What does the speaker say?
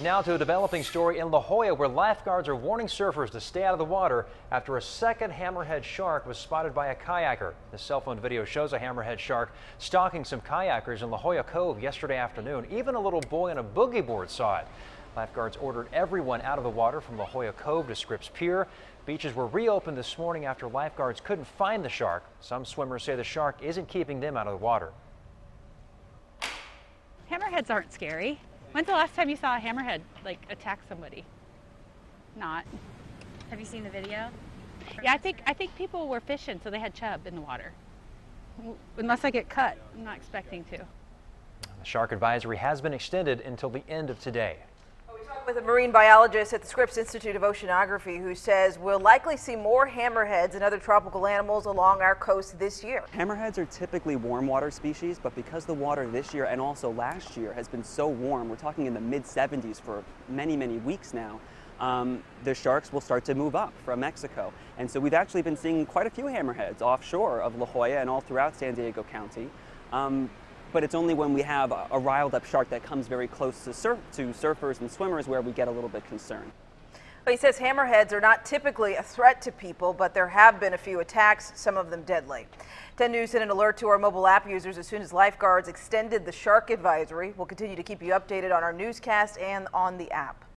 Now to a developing story in La Jolla where lifeguards are warning surfers to stay out of the water after a second hammerhead shark was spotted by a kayaker. The cell phone video shows a hammerhead shark stalking some kayakers in La Jolla Cove yesterday afternoon. Even a little boy on a boogie board saw it. Lifeguards ordered everyone out of the water from La Jolla Cove to Scripps Pier. Beaches were reopened this morning after lifeguards couldn't find the shark. Some swimmers say the shark isn't keeping them out of the water. Hammerheads aren't scary. When's the last time you saw a hammerhead, like, attack somebody? Not. Have you seen the video? Yeah, I think people were fishing, so they had chub in the water. Unless I get cut, I'm not expecting to. The shark advisory has been extended until the end of today. Well, we talked with a marine biologist at the Scripps Institute of Oceanography who says we'll likely see more hammerheads and other tropical animals along our coast this year. Hammerheads are typically warm water species, but because the water this year and also last year has been so warm, we're talking in the mid-70s for many weeks now, the sharks will start to move up from Mexico. And so we've actually been seeing quite a few hammerheads offshore of La Jolla and all throughout San Diego County. But it's only when we have a riled up shark that comes very close to surfers and swimmers where we get a little bit concerned. Well, he says hammerheads are not typically a threat to people, but there have been a few attacks, some of them deadly. 10 News sent an alert to our mobile app users as soon as lifeguards extended the shark advisory. We'll continue to keep you updated on our newscast and on the app.